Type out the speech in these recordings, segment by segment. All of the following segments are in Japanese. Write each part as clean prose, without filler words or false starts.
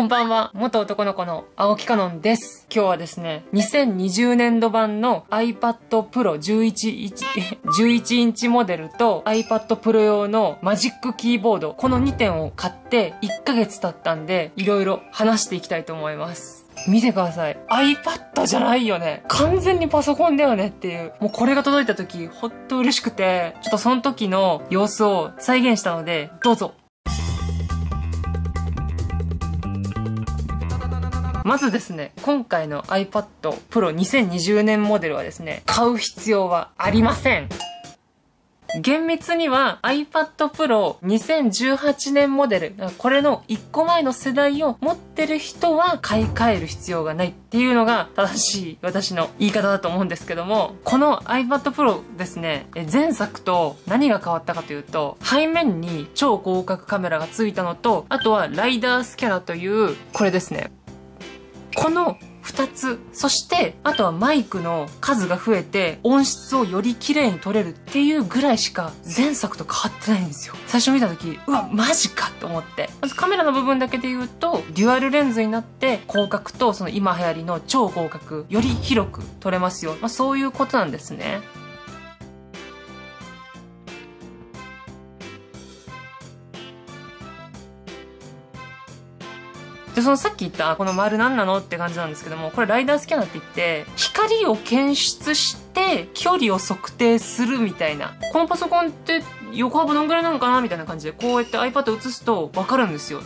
こんばんは、元男の子の青木かのんです。今日はですね、2020年度版の iPad Pro 11インチモデルと iPad Pro 用のマジックキーボード、この2点を買って1ヶ月経ったんで、いろいろ話していきたいと思います。見てください。iPad じゃないよね。完全にパソコンだよねっていう。もうこれが届いた時、ほっと嬉しくて、ちょっとその時の様子を再現したので、どうぞ。まずですね、今回の iPad Pro 2020年モデルはですね、買う必要はありません。厳密には iPad Pro 2018年モデル、これの1個前の世代を持ってる人は買い替える必要がないっていうのが正しい私の言い方だと思うんですけども、この iPad Pro ですね、前作と何が変わったかというと、背面に超広角カメラがついたのと、あとはライダースキャナーという、これですね。この2つ、そしてあとはマイクの数が増えて音質をより綺麗に撮れるっていうぐらいしか前作と変わってないんですよ。最初見た時、うわマジかと思って。まずカメラの部分だけで言うと、デュアルレンズになって広角とその今流行りの超広角より広く撮れますよ、そういうことなんですね。で、そのさっき言った、この丸何なのって感じなんですけども、これライダースキャナーって言って、光を検出して距離を測定するみたいな。このパソコンって横幅どんぐらいなのかなみたいな感じで、こうやって iPad 映すとわかるんですよ。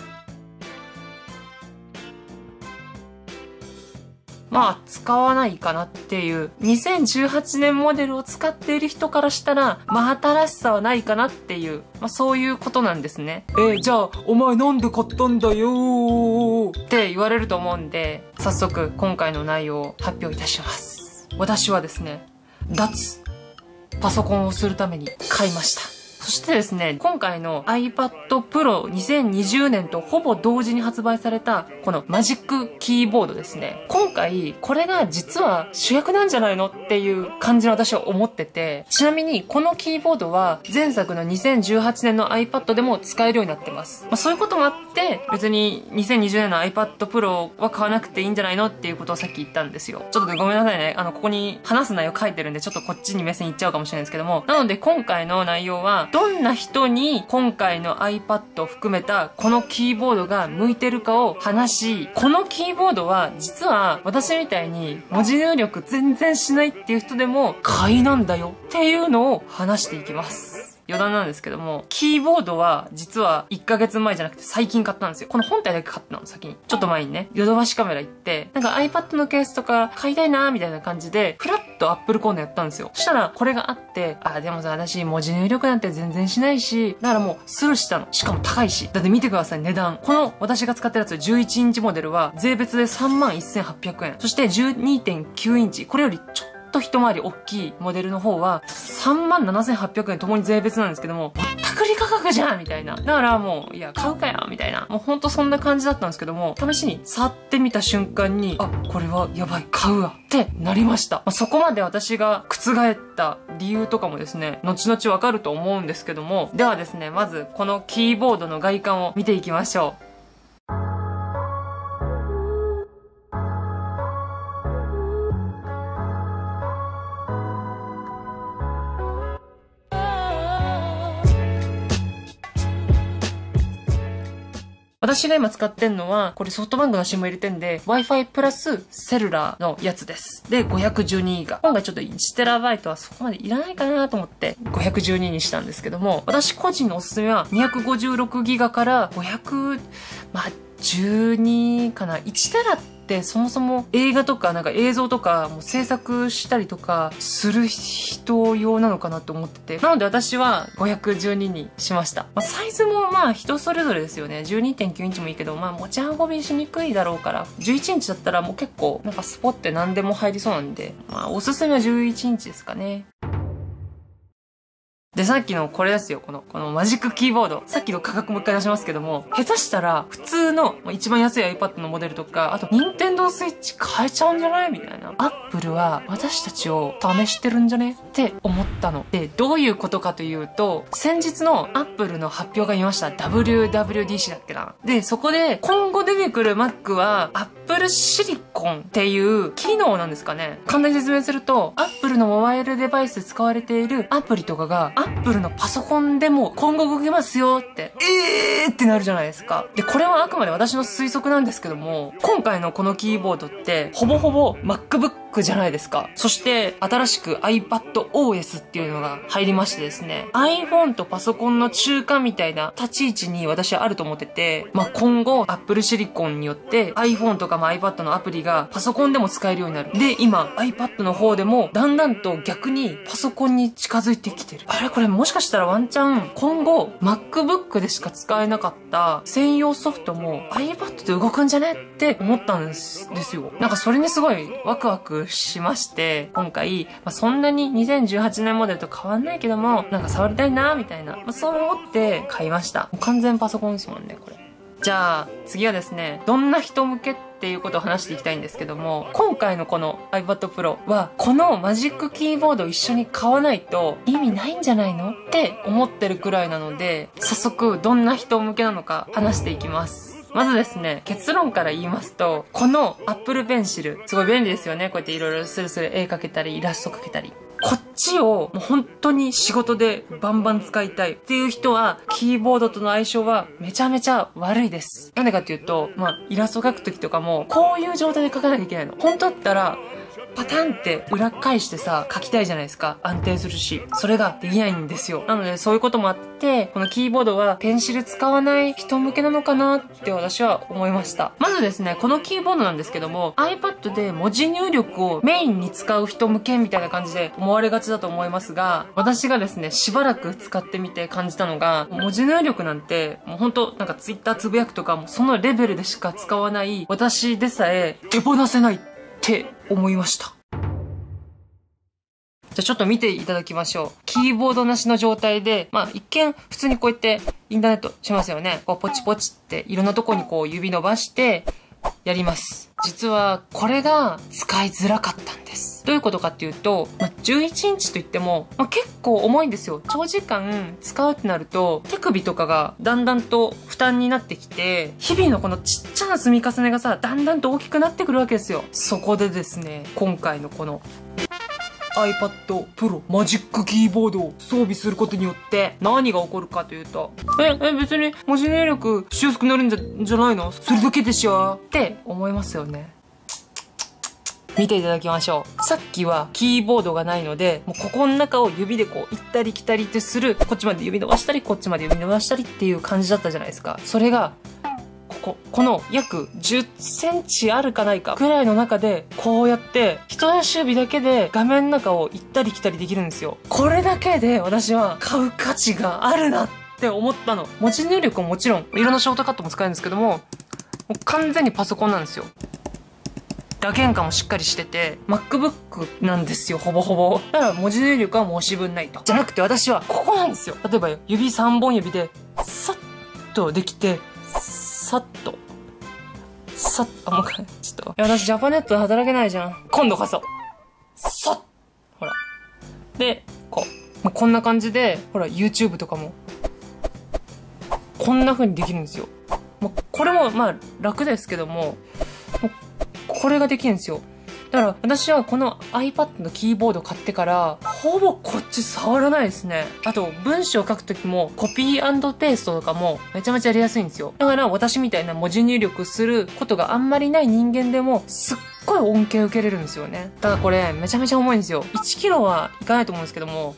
まあ、使わないかなっていう。2018年モデルを使っている人からしたら、まあ、新しさはないかなっていう、そういうことなんですね。じゃあ、お前なんで買ったんだよーって言われると思うんで、早速、今回の内容を発表いたします。私はですね、脱、パソコンをするために買いました。そしてですね、今回の iPad Pro 2020年とほぼ同時に発売されたこのマジックキーボードですね。今回これが実は主役なんじゃないのっていう感じの私は思ってて、ちなみにこのキーボードは前作の2018年の iPad でも使えるようになってます。そういうこともあって別に2020年の iPad Pro は買わなくていいんじゃないのっていうことをさっき言ったんですよ。ちょっとごめんなさいね。ここに話す内容書いてるんでちょっとこっちに目線いっちゃうかもしれないんですけども。なので今回の内容はどんな人に今回の iPad を含めたこのキーボードが向いてるかを話し、このキーボードは実は私みたいに文字入力全然しないっていう人でも買いなんだよっていうのを話していきます。余談なんですけども、キーボードは実は1ヶ月前じゃなくて最近買ったんですよ。この本体だけ買ったの、先に。ちょっと前にね、ヨドバシカメラ行って、なんか iPad のケースとか買いたいなーみたいな感じで、ふらっと Apple コーナーやったんですよ。そしたらこれがあって、でもさ、私文字入力なんて全然しないし、だからもうスルーしたの。しかも高いし。だって見てください、値段。この私が使ってるやつ11インチモデルは税別で 31,800 円。そして 12.9 インチ。これよりちょっと一回り大きいモデルの方は 37,800 円ともに税別なんですけども、ぼったくり価格じゃんみたいな。だからもう、いや、買うかよみたいな。もうほんとそんな感じだったんですけども、試しに触ってみた瞬間に、あ、これはやばい、買うわってなりました。そこまで私が覆った理由とかもですね、後々わかると思うんですけども、ではですね、まずこのキーボードの外観を見ていきましょう。私が今使ってんのは、これソフトバンクの SIM 入れてんで、Wi-Fi プラスセルラーのやつです。で、512ギガ。今回ちょっと 1TB はそこまでいらないかなと思って、512にしたんですけども、私個人のおすすめは、256ギガから500、12かな。1テラってそもそも映画とかなんか映像とかもう制作したりとかする人用なのかなと思ってて。なので私は512にしました。サイズもまあ人それぞれですよね。12.9 インチもいいけど、持ち運びしにくいだろうから。11インチだったらもう結構なんかスポって何でも入りそうなんで、おすすめは11インチですかね。で、さっきのこれですよ。このマジックキーボード。さっきの価格もう一回出しますけども、下手したら普通の一番安い iPad のモデルとか、あと Nintendo Switch 買えちゃうんじゃないみたいな。Apple は私たちを試してるんじゃねって思ったの。で、どういうことかというと、先日の Apple の発表がありました。WWDC だっけな。で、そこで今後出てくる Mac は Apple シリコンっていう機能なんですかね。簡単に説明すると、Apple のモバイルデバイスで使われているアプリとかが、Apple のパソコンでも今後動けますよって、ってなるじゃないですか。で、これはあくまで私の推測なんですけども、今回のこのキーボードって、ほぼほぼ MacBook じゃないですか。そして、新しく iPadOS っていうのが入りましてですね、iPhone とパソコンの中間みたいな立ち位置に私はあると思ってて、まあ、今後 Apple Silicon によって iPhone とかまあ iPad のアプリがパソコンでも使えるようになる。で、今 iPad の方でもだんだんと逆にパソコンに近づいてきてる。あれこれもしかしたらワンチャン今後 MacBook でしか使えなかった専用ソフトも iPad で動くんじゃねって思ったんですよ。なんかそれにすごいワクワクしまして、今回、まあ、そんなに2018年モデルと変わんないけども、なんか触りたいなみたいな、まあ、そう思って買いました。もう完全パソコンですもんね、これ。じゃあ次はですね、どんな人向けっていうことを話していきたいんですけども、今回のこの iPad Pro はこのマジックキーボードを一緒に買わないと意味ないんじゃないのって思ってるくらいなので、早速どんな人向けなのか話していきます。まずですね、結論から言いますと、この Apple Pencil、すごい便利ですよね。こうやっていろいろスルスル絵描けたり、イラスト描けたり。こっちをもう本当に仕事でバンバン使いたいっていう人は、キーボードとの相性はめちゃめちゃ悪いです。なんでかっていうと、まあ、イラスト描くときとかも、こういう状態で描かなきゃいけないの。本当だったら、パタンって裏返してさ、書きたいじゃないですか。安定するし。それができないんですよ。なので、そういうこともあって、このキーボードはペンシル使わない人向けなのかなって私は思いました。まずですね、このキーボードなんですけども、iPad で文字入力をメインに使う人向けみたいな感じで思われがちだと思いますが、私がですね、しばらく使ってみて感じたのが、文字入力なんて、もうほんと、なんか Twitter つぶやくとか、もうそのレベルでしか使わない、私でさえ手放せないって思いました。じゃあちょっと見ていただきましょう。キーボードなしの状態で、まあ一見普通にこうやってインターネットしますよね。こうポチポチっていろんなとこにこう指伸ばしてやります。実はこれが使いづらかったんです。どういうことかっていうと、まあ、11インチといっても、まあ、結構重いんですよ。長時間使うってなると、手首とかがだんだんと負担になってきて、日々のこのちっちゃな積み重ねがさ、だんだんと大きくなってくるわけですよ。そこでですね、今回のこのiPad Pro マジックキーボードを装備することによって何が起こるかというと、別に文字入力しやすくなるんじゃないの？それだけでしょって思いますよね。見ていただきましょう。さっきはキーボードがないので、もうここの中を指でこう行ったり来たりってする、こっちまで指伸ばしたり、こっちまで指伸ばしたりっていう感じだったじゃないですか。それが、この約10センチあるかないかくらいの中で、こうやって人差し指だけで画面の中を行ったり来たりできるんですよ。これだけで私は買う価値があるなって思ったの。文字入力ももちろん、いろんなショートカットも使えるんですけども、もう完全にパソコンなんですよ。打鍵感もしっかりしてて、MacBook なんですよ、ほぼほぼ。だから文字入力は申し分ないと。じゃなくて私はここなんですよ。例えば指3本指で、さっとできて、さっと。さっと、あ、もう一回、ちょっと。いや、私、ジャパネットで働けないじゃん。今度こそ。さっ。ほら。で、こう。こんな感じで、ほら、YouTube とかも。こんな風にできるんですよ。これも、まあ、楽ですけども、これができるんですよ。だから、私はこの iPad のキーボード買ってから、ほぼこっち触らないですね。あと、文章を書くときも、コピー&ペーストとかも、めちゃめちゃやりやすいんですよ。だから、私みたいな文字入力することがあんまりない人間でも、すっごい恩恵を受けれるんですよね。ただこれ、めちゃめちゃ重いんですよ。1キロはいかないと思うんですけども、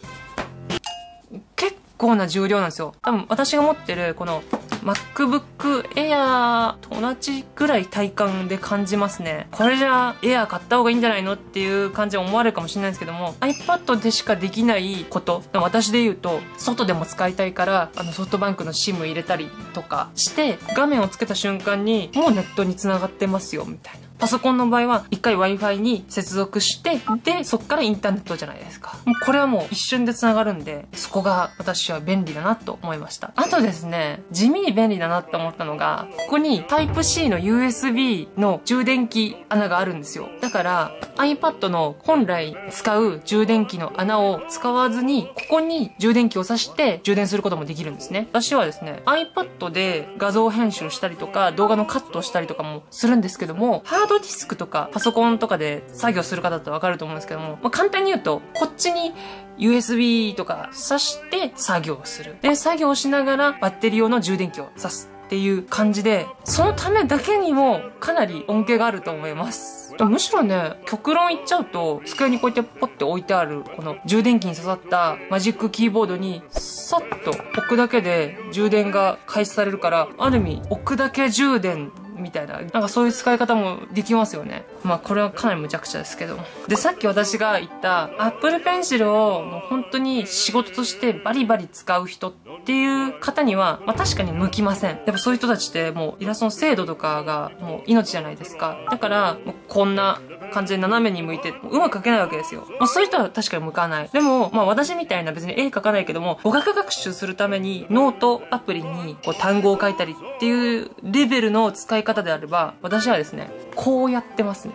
結構な重量なんですよ。多分、私が持ってる、この、MacBook Air と同じぐらい体感で感じますね。これじゃあ Air 買った方がいいんじゃないのっていう感じは思われるかもしれないんですけども、 iPad でしかできないこと、私で言うと外でも使いたいから、ソフトバンクの SIM 入れたりとかして、画面をつけた瞬間にもうネットに繋がってますよみたいな。パソコンの場合は一回 Wi-Fi に接続して、で、そっからインターネットじゃないですか。もうこれはもう一瞬で繋がるんで、そこが私は便利だなと思いました。あとですね、地味に便利だなって思ったのが、ここに Type-C の USB の充電器穴があるんですよ。だから、iPad の本来使う充電器の穴を使わずに、ここに充電器を挿して充電することもできるんですね。私はですね、iPad で画像編集したりとか、動画のカットをしたりとかもするんですけども、ハードディスクとかパソコンとかで作業する方だとわかると思うんですけども、まあ、簡単に言うと、こっちに USB とか挿して作業する。で、作業しながらバッテリー用の充電器を挿す。っていう感じで、そのためだけにもかなり恩恵があると思います。むしろね、極論言っちゃうと、机にこうやってポッて置いてある、この充電器に刺さったマジックキーボードに、さっと置くだけで充電が開始されるから、ある意味置くだけ充電みたいな、なんかそういう使い方もできますよね。まあこれはかなり無茶苦茶ですけど。で、さっき私が言った、Apple Pencil をもう本当に仕事としてバリバリ使う人っていう方には、まあ確かに向きません。やっぱそういう人たちってもうイラストの精度とかがもう命じゃないですか。だから、もうこんな感じで斜めに向いてうまく描けないわけですよ。まあそういう人は確かに向かない。でも、まあ私みたいな別に絵描かないけども、語学学習するためにノートアプリにこう単語を書いたりっていうレベルの使い方であれば、私はですね、こうやってますね。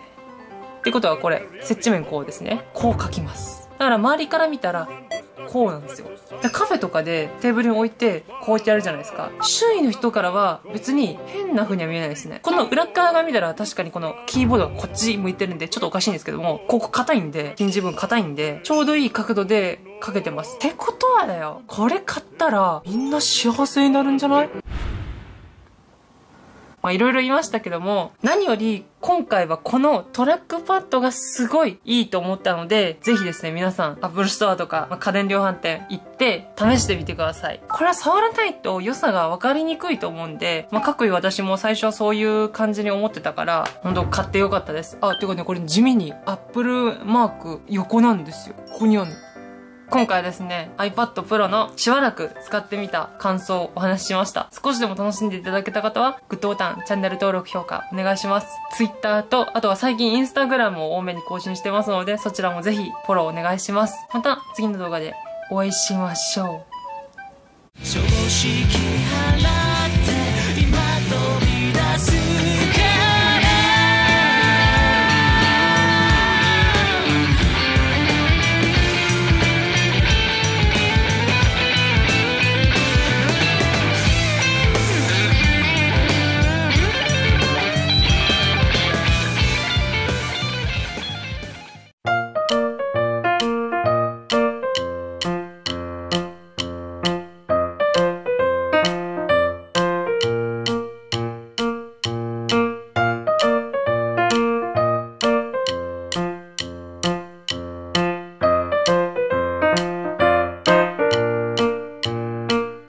ってことはこれ、接地面こうですね。こう描きます。だから周りから見たら、こうなんですよ。カフェとかでテーブルに置いてこうやってやるじゃないですか。周囲の人からは別に変な風には見えないですね。この裏側が見たら確かにこのキーボードがこっち向いてるんでちょっとおかしいんですけども、ここ硬いんで、近似分硬いんで、ちょうどいい角度でかけてます。ってことはだよ、これ買ったらみんな幸せになるんじゃない？まあいろいろ言いましたけども、何より今回はこのトラックパッドがすごいいいと思ったので、ぜひですね皆さん Apple Store とか家電量販店行って試してみてください。これは触らないと良さが分かりにくいと思うんで、まあ各位私も最初はそういう感じに思ってたから、本当買ってよかったです。あ、ていうかね、これ地味に Apple マーク横なんですよ。ここにあるの。今回ですね、iPad Pro のしばらく使ってみた感想をお話ししました。少しでも楽しんでいただけた方は、グッドボタン、チャンネル登録、評価お願いします。Twitter と、あとは最近 Instagram を多めに更新してますので、そちらもぜひフォローお願いします。また次の動画でお会いしましょう。